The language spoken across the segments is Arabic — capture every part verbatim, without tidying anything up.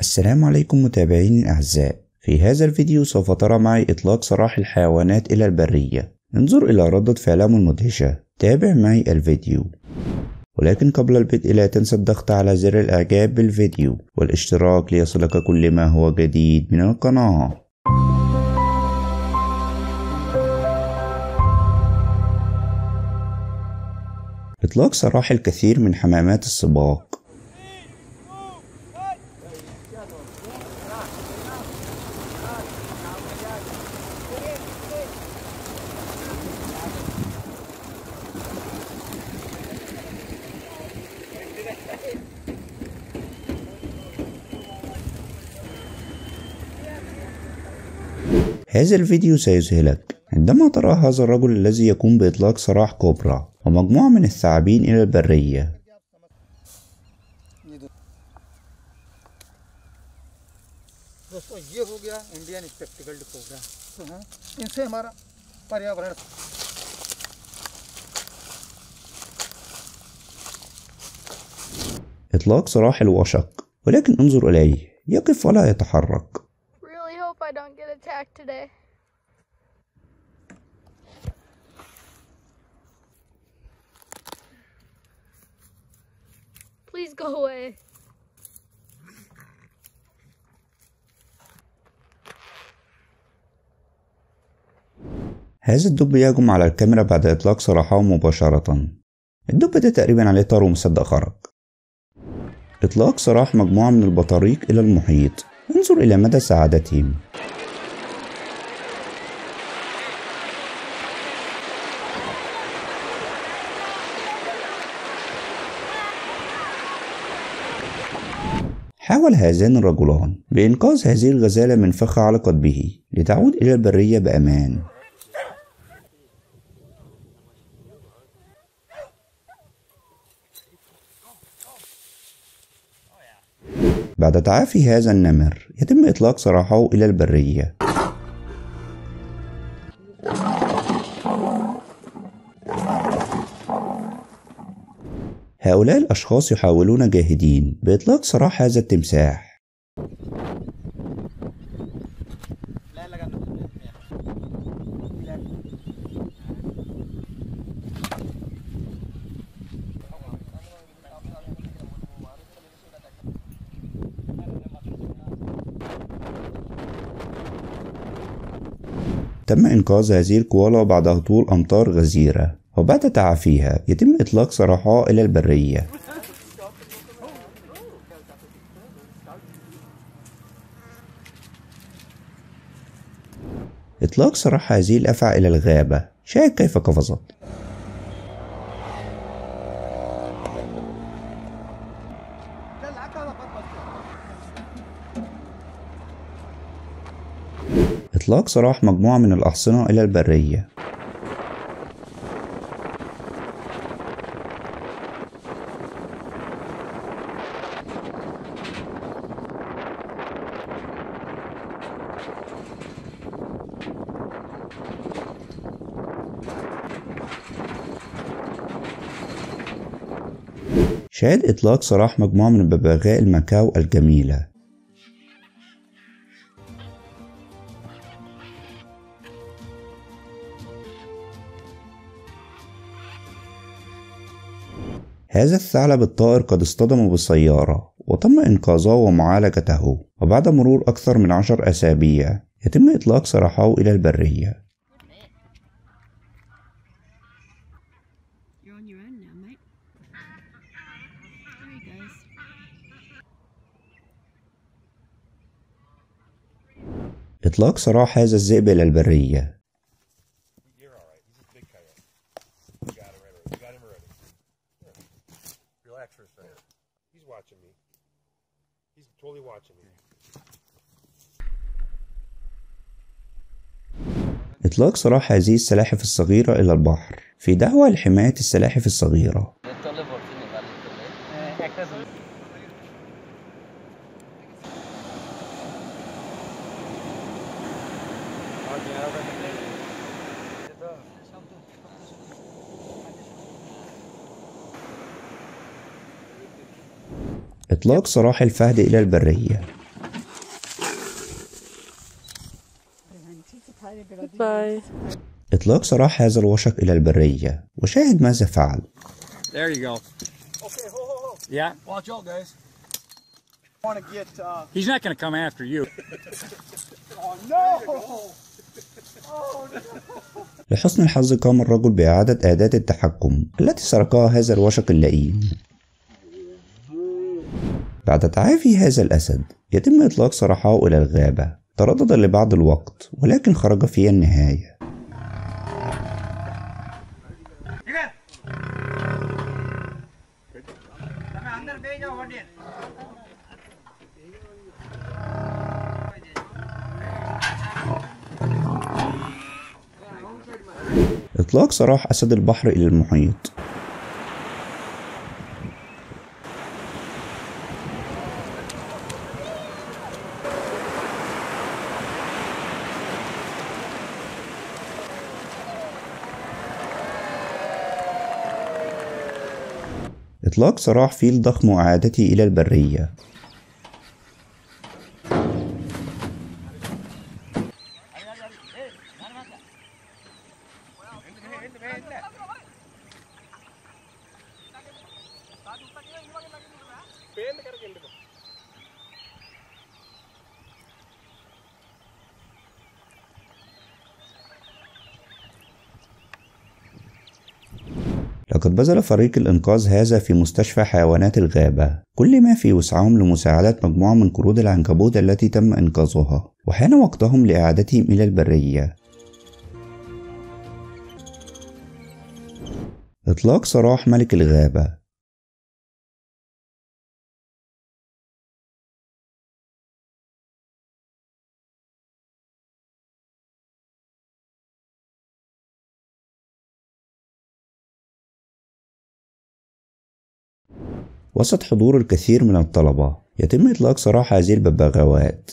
السلام عليكم متابعين الأعزاء، في هذا الفيديو سوف ترى معي إطلاق سراح الحيوانات إلى البرية، انظر إلى ردة فعلهم المدهشة، تابع معي الفيديو. ولكن قبل البدء لا تنسى الضغط على زر الإعجاب بالفيديو والاشتراك ليصلك كل ما هو جديد من القناة. إطلاق سراح الكثير من حمامات السباق. هذا الفيديو سيذهلك عندما ترى هذا الرجل الذي يقوم بإطلاق سراح كوبرا ومجموعة من الثعابين إلى البرية. إطلاق سراح الوشق، ولكن انظر إليه يقف ولا يتحرك. I don't get attacked today. Please go away. هذا الدب يهجم على الكاميرا بعد إطلاق سراحه مباشرة. الدب ده تقريبا عليه طار ومصدق خرق. إطلاق سراح مجموعة من البطاريق إلى المحيط، انظر إلى مدى سعادتهم. حاول هذان الرجلان بإنقاذ هذه الغزالة من فخ علقت به لتعود إلى البرية بأمان. بعد تعافي هذا النمر يتم إطلاق سراحه إلى البرية. هؤلاء الأشخاص يحاولون جاهدين بإطلاق سراح هذا التمساح. تم إنقاذ هذه الكوالا بعد هطول أمطار غزيرة، وبعد تعافيها يتم إطلاق سراحها إلى البرية. إطلاق سراح هذه الأفعى إلى الغابة، شاهد كيف قفزت. إطلاق سراح مجموعة من الأحصنة إلى البرية. شاهد إطلاق سراح مجموعة من الببغاء المكاو الجميلة. هذا الثعلب الطائر قد اصطدم بالسيارة وتم إنقاذه ومعالجته، وبعد مرور أكثر من عشر أسابيع يتم إطلاق سراحه إلى البرية. إطلاق سراح هذا الذئب إلى البرية. إطلاق سراح هذه السلاحف الصغيرة إلى البحر في دعوة لحماية السلاحف الصغيرة. إطلاق سراح الفهد إلى البرية. باي. إطلاق سراح هذا الوشق إلى البرية، وشاهد ماذا فعل. There you go. Okay, ho ho ho. Yeah. Watch out, guys. I want to get. Uh... He's not going to come after you. Oh no! Oh no! لحسن الحظ قام الرجل بإعادة أداة التحكم التي سرقها هذا الوشق اللئيم. بعد تعافي هذا الأسد يتم إطلاق سراحه إلى الغابة. تردد لبعض الوقت ولكن خرج في النهاية. إطلاق سراح أسد البحر إلى المحيط. إطلاق سراح فيل ضخم وإعادته إلى البرية. لقد بذل فريق الإنقاذ هذا في مستشفى حيوانات الغابة كل ما في وسعهم لمساعدة مجموعة من قرود العنكبوت التي تم إنقاذها، وحان وقتهم لإعادتهم إلى البرية. إطلاق سراح ملك الغابة. وسط حضور الكثير من الطلبة يتم إطلاق سراح هذه الببغاوات.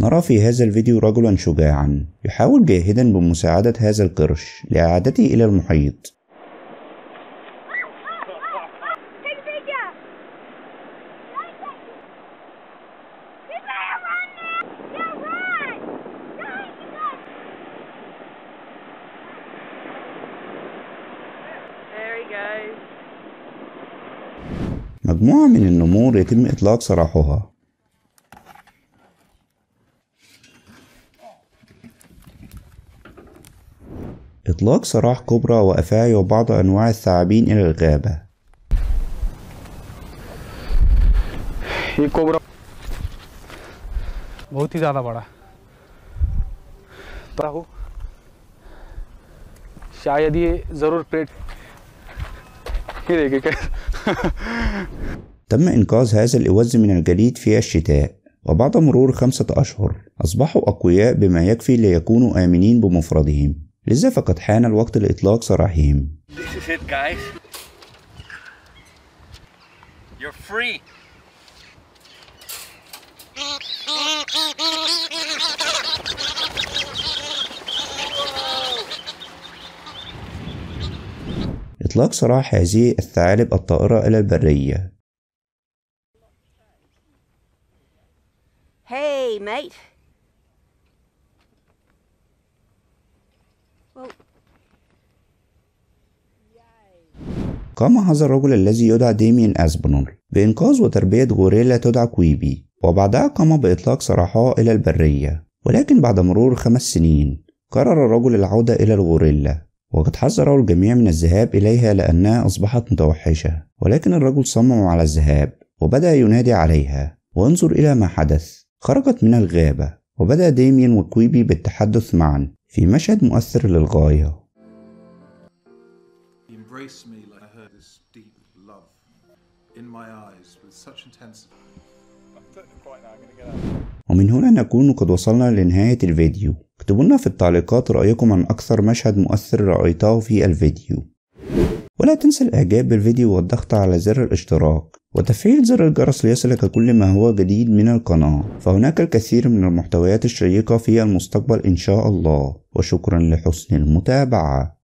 نرى في هذا الفيديو رجلا شجاعا يحاول جاهدا بمساعدة هذا القرش لإعادته إلى المحيط. مجموعة من النمور يتم إطلاق سراحها. إطلاق سراح كبرى وأفاعي وبعض أنواع الثعابين إلى الغابة. تم إنقاذ هذا الإوز من الجليد في الشتاء، وبعد مرور خمسة أشهر أصبحوا أقوياء بما يكفي ليكونوا آمنين بمفردهم، لذا فقد حان الوقت لإطلاق سراحهم. إطلاق سراح هذه الثعالب الطائرة إلى البرية. Hey, mate. قام هذا الرجل الذي يدعى ديمين اسبنور بإنقاذ وتربية غوريلا تدعى كويبي، وبعدها قام بإطلاق سراحها إلى البرية، ولكن بعد مرور خمس سنين قرر الرجل العودة إلى الغوريلا، وقد حذره الجميع من الذهاب إليها لأنها أصبحت متوحشة، ولكن الرجل صمم على الذهاب وبدأ ينادي عليها، وانظر إلى ما حدث. خرجت من الغابة وبدأ ديمين وكويبي بالتحدث معا في مشهد مؤثر للغاية. ومن هنا نكون قد وصلنا لنهاية الفيديو. اكتبوا لنا في التعليقات رأيكم عن أكثر مشهد مؤثر رأيته في الفيديو. ولا تنسى الاعجاب بالفيديو والضغط على زر الاشتراك وتفعيل زر الجرس ليصلك كل ما هو جديد من القناة، فهناك الكثير من المحتويات الشيقة في المستقبل إن شاء الله. وشكرا لحسن المتابعة.